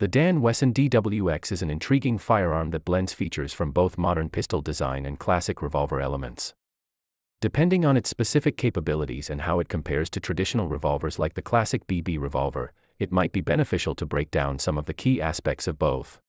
The Dan Wesson DWX is an intriguing firearm that blends features from both modern pistol design and classic revolver elements. Depending on its specific capabilities and how it compares to traditional revolvers like the classic BB revolver, it might be beneficial to break down some of the key aspects of both.